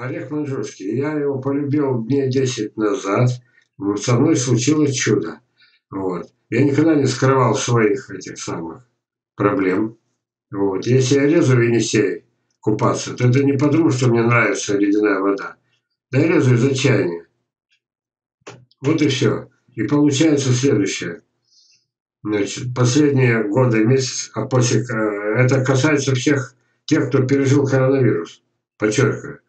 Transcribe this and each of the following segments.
Орех Манчжурский. Я его полюбил дней 10 назад. Со мной случилось чудо. Вот. Я никогда не скрывал своих этих самых проблем. Вот. Если я лезу в Енисей купаться, то это не потому, что мне нравится ледяная вода. Да я лезу из отчаяния. Вот и все. И получается следующее. Значит, последние годы, месяц, а после... Это касается всех тех, кто пережил коронавирус. Подчеркиваю.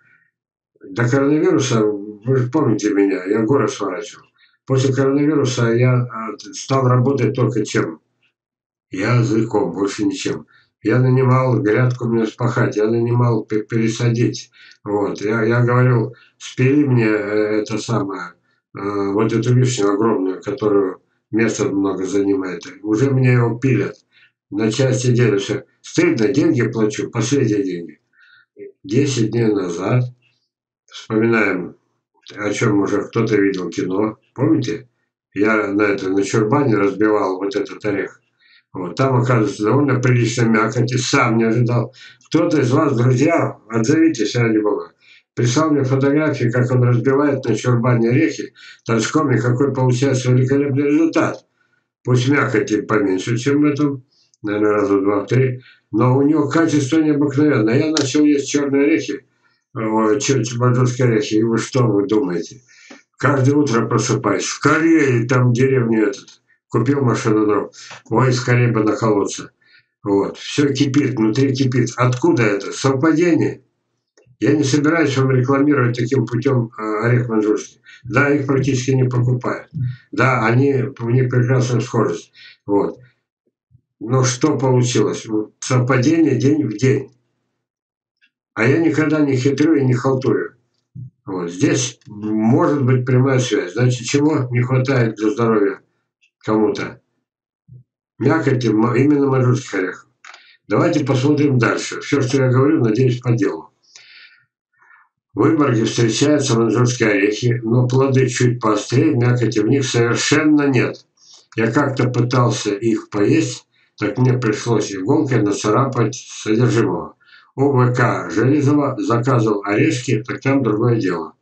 До коронавируса, вы же помните меня, я горы сворачивал. После коронавируса я стал работать только чем? Языком, больше ничем. Я нанимал грядку мне спахать, я нанимал пересадить. Вот. Я говорил, спили мне это самое, вот эту вишню огромную, которую место много занимает. Уже мне его пилят. На части делят все. Стыдно, деньги плачу, последние деньги. 10 дней назад, вспоминаем, о чем уже кто-то видел кино, помните? Я на чурбане разбивал вот этот орех. Вот, там, оказывается, довольно прилично мякоть, и сам не ожидал. Кто-то из вас, друзья, отзовитесь, ради Бога. Прислал мне фотографии, как он разбивает на чурбане орехи торчком, и какой получается великолепный результат. Пусть мякоти поменьше, чем в этом, наверное, раза два-три, но у него качество необыкновенное. Я начал есть черные орехи, манчжурские орехи, и вы что вы думаете? Каждое утро просыпаюсь, в Корее, там в деревне этот. Купил машину, ой, скорее бы наколоться. Вот. Все кипит, внутри кипит. Откуда это? Совпадение? Я не собираюсь вам рекламировать таким путем орех манчжурский. Да, их практически не покупают. Да, у них прекрасная схожесть. Вот. Но что получилось? Совпадение день в день. А я никогда не хитрю и не халтурю. Вот. Здесь может быть прямая связь. Значит, чего не хватает для здоровья? Кому-то. Мякоть именно манчжурских орехов. Давайте посмотрим дальше. Все, что я говорю, надеюсь, по делу. В Выборге встречаются манчжурские орехи, но плоды чуть поострее, мякоти в них совершенно нет. Я как-то пытался их поесть, так мне пришлось иголкой нацарапать содержимого. ОВК Железова заказывал орешки, так там другое дело.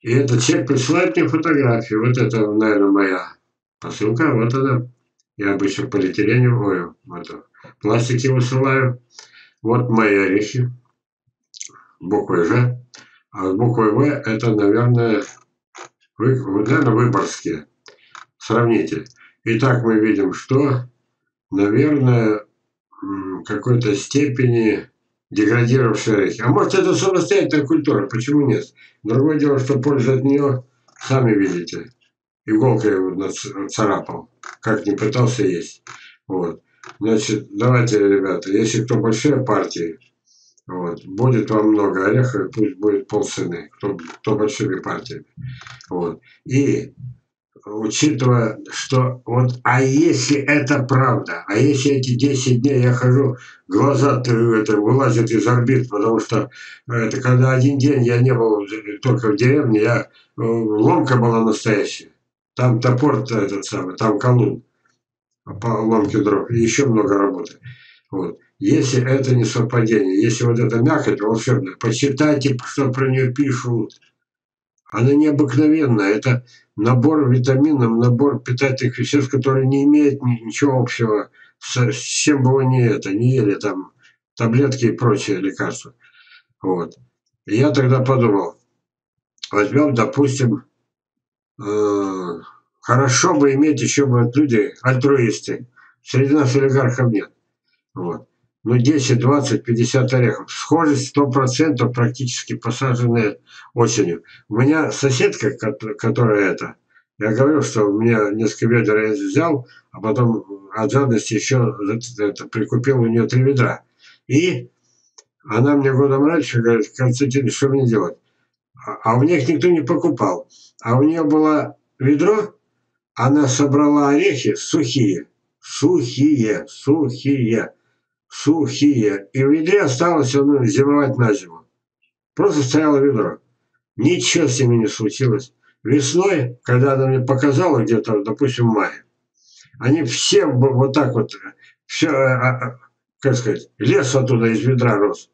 И этот человек присылает мне фотографию. Вот это, наверное, моя посылка, вот она. Я обычно полиэтилене, пластики высылаю. Вот мои орехи. Буквой Ж. А с буквой В это, наверное, выборгские. Сравните. Итак, мы видим, что, наверное, в какой-то степени деградировавшие орехи. А может, это самостоятельная культура, почему нет? Другое дело, что польза от нее, сами видите. Иголкой его царапал, как не пытался есть. Вот. Значит, давайте, ребята, если кто большие партии, вот, будет вам много орехов, пусть будет полцены, кто большими партиями. Вот. И учитывая, что вот, а если это правда, а если эти 10 дней я хожу, глаза вылазят из орбит, потому что это когда один день я не был только в деревне, я ломка была настоящая. Там топор этот самый, там колун по ломке дров. И еще много работы. Вот. Если это не совпадение, если вот эта мякоть волшебная, почитайте, что про нее пишут. Она необыкновенная. Это набор витаминов, набор питательных веществ, которые не имеют ничего общего с чем бы вы не ели там таблетки и прочие лекарства. Вот. И я тогда подумал, возьмем, допустим, хорошо бы иметь еще бы люди, альтруисты. Среди нас олигархов нет. Вот. Но 10, 20, 50 орехов. Схожесть 100% практически посаженные осенью. У меня соседка, которая это... Я говорю, что у меня несколько ведер я взял, а потом от жадности еще прикупил у нее 3 ведра. И она мне годом раньше говорит, Константин, что мне делать? А у них никто не покупал. А у нее было ведро, она собрала орехи сухие. И в ведре осталось зимовать на зиму. Просто стояло ведро. Ничего с ними не случилось. Весной, когда она мне показала, где-то, допустим, в мае, они все вот так вот, все, как сказать, лес оттуда из ведра рос.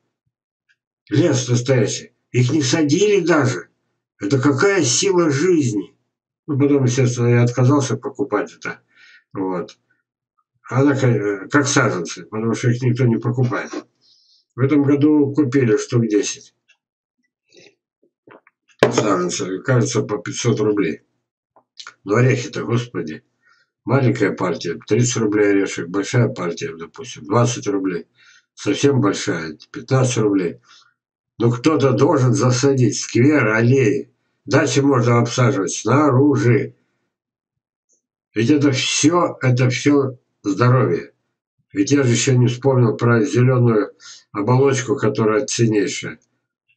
Лес настоящий. Их не садили даже. Это какая сила жизни? Ну, потом, естественно, я отказался покупать это. Вот. Она как саженцы, потому что их никто не покупает. В этом году купили штук 10 саженцев. Кажется, по 500 рублей. Но орехи-то, господи. Маленькая партия, 30 рублей орешек. Большая партия, допустим, 20 рублей. Совсем большая, 15 рублей. Но кто-то должен засадить сквер, аллеи. Дальше можно обсаживать снаружи. Ведь это все здоровье. Ведь я же еще не вспомнил про зеленую оболочку, которая ценнейшая.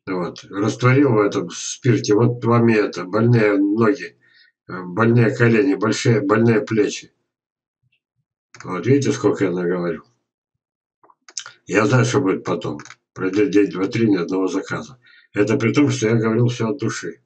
Вот. Растворил в этом спирте. Вот вам и это. Больные ноги, больные колени, больные плечи. Вот видите, сколько я наговорил. Я знаю, что будет потом. Пройдет день, два, три, ни одного заказа. Это при том, что я говорил все от души.